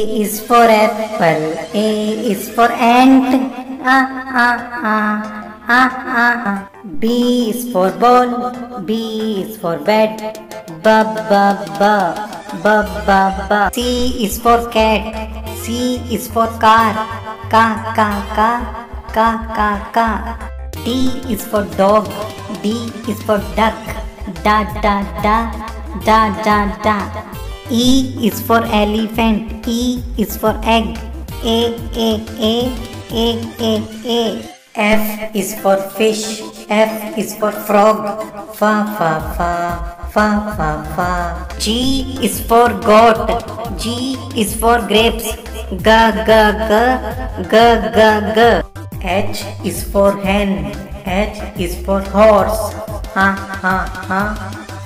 is for apple, A is for ant, A A A A A A. B is for ball, B is for bed, B B B B B B. C is for cat, C is for car, Ka Ka Ka Ka Ka Ka. D is for dog, D is for duck, Da Da Da Da Da Da. E is for elephant, E is for egg, A A A A A A. F is for fish, F is for frog, Fa Fa Fa Fa Fa Fa. G is for goat, G is for grapes, Ga Ga Ga Ga Ga Ga. H is for hen, H is for horse, Ha Ha Ha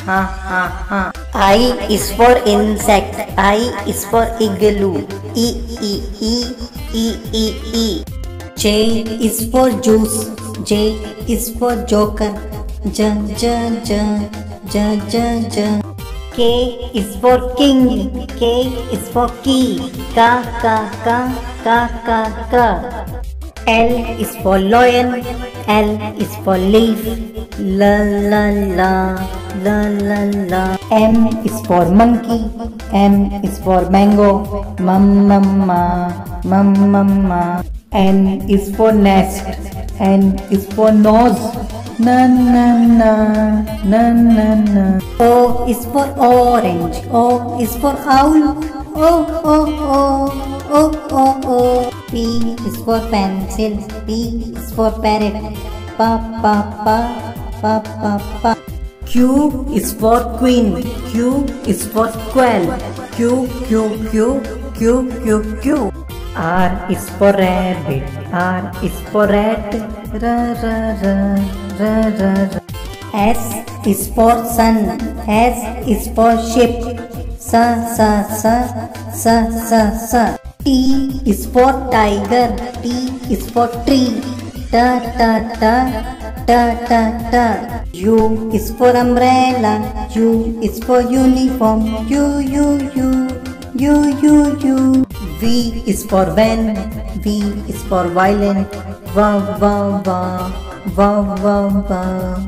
Ha Ha Ha. I is for insect, I is for igloo, E E E E E E. J is for juice, J is for joker, J J J J J J. K is for king, K is for key, Ka Ka Ka Ka Ka Ka. L is for lion, L is for leaf, La La La La La La. M is for monkey, M is for mango, Mum Mum Mum Mum Mum. N is for nest, N is for nose, Na Na Na Na Na Na. O is for orange, O is for owl, O O O O O O. P is for pencil, P is for parrot, Pa Pa Pa Pa Pa Pa. Q is for queen, Q is for quail, Q Q Q Q Q Q. R is for rabbit, R is for rat, Ra Ra Ra Ra Ra Ra. S is for sun, S is for ship, Sa Sa Sa Sa Sa Sa. T is for tiger, T is for tree, Ta Ta Ta Ta Ta Ta. U is for umbrella, U is for uniform, U U U U U U. V is for van, V is for violin, Wa Wa Wa Wa Wa Wa.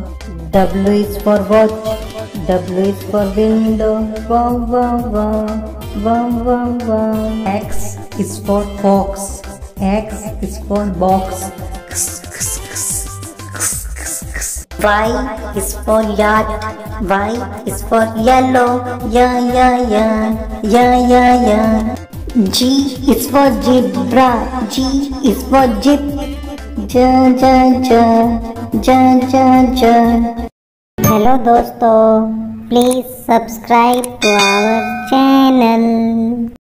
W is for watch, W is for window, Wa Wa Wa Wow, wow, wow. X is for fox, X is for box, X, X, X, X, X. Y is for yard, Y is for yellow, Yeah, yeah, yeah, yeah, yeah, yeah. G is for zebra, G is for jeep, Ja, ja, ja, ja, ja, ja. Hello दोस्तों, please subscribe to our channel.